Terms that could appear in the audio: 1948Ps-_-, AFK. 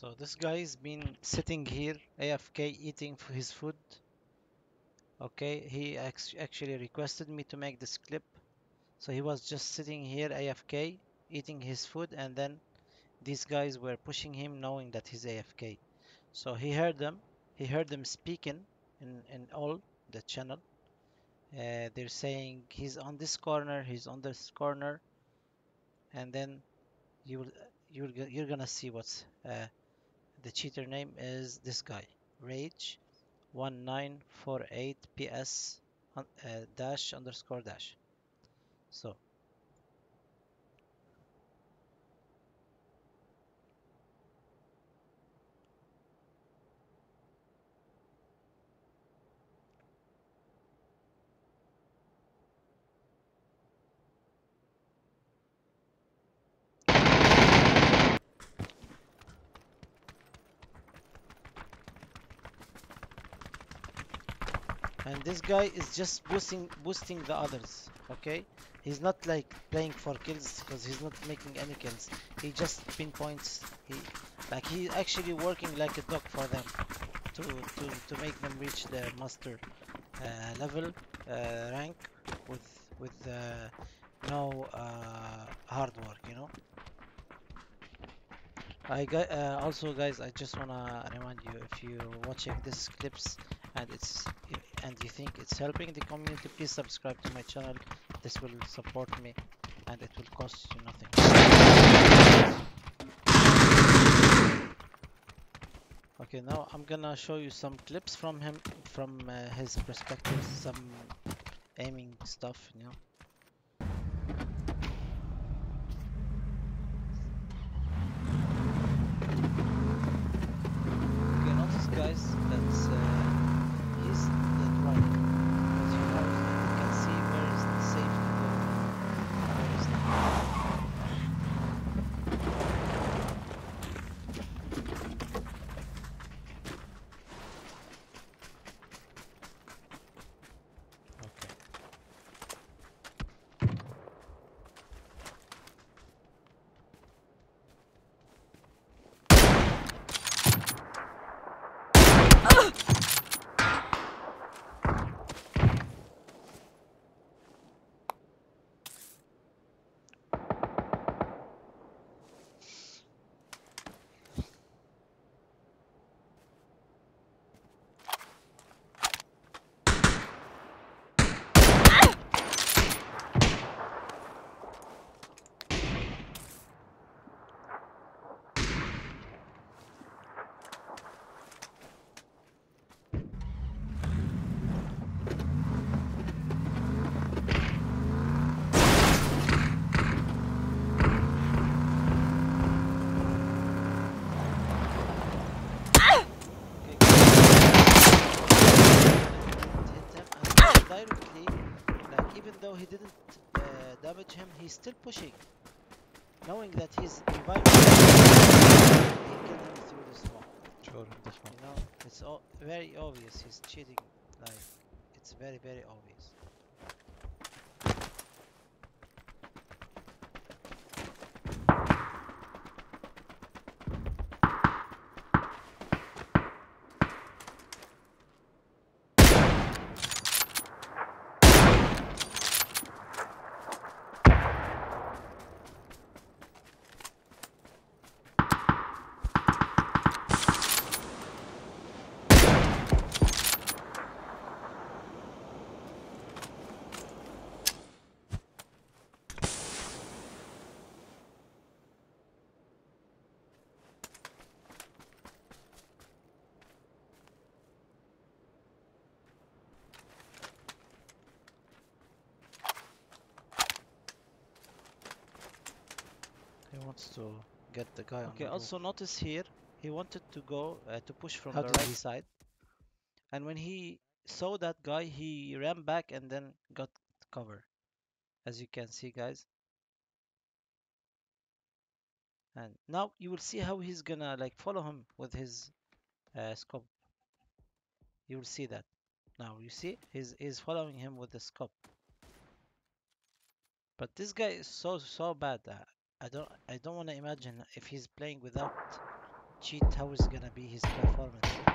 So this guy's been sitting here AFK eating his food. Okay, he actually requested me to make this clip. So he was just sitting here AFK eating his food, and then these guys were pushing him knowing that he's AFK. So he heard them. He heard them speaking in all the channel. They're saying he's on this corner, he's on this corner, and then you're gonna see what's the cheater name is this guy, Rage 1948Ps_-_. So and this guy is just boosting the others, okay? He's not like playing for kills because he's not making any kills. He just pinpoints. He's actually working like a dog for them to make them reach their master level rank with no hard work, you know. Also, guys, I just wanna remind you, if you're watching these clips and you think it's helping the community, please subscribe to my channel. This will support me and it will cost you nothing. Okay, now I'm gonna show you some clips from him, from his perspective, some aiming stuff, you know. Okay, notice guys, that's him, he's still pushing, knowing that he's reviving. He killed him through the smoke. Sure, this one. You know, it's very obvious he's cheating. Like, it's very, very obvious. Wants to get the guy. Okay, on also notice here he wanted to go to push from the right side, and when he saw that guy he ran back and then got cover, as you can see guys. And now you will see how he's gonna like follow him with his scope. You will see that. Now you see he's following him with the scope, but this guy is so bad. I don't want to imagine if he's playing without cheat, how is gonna be his performance?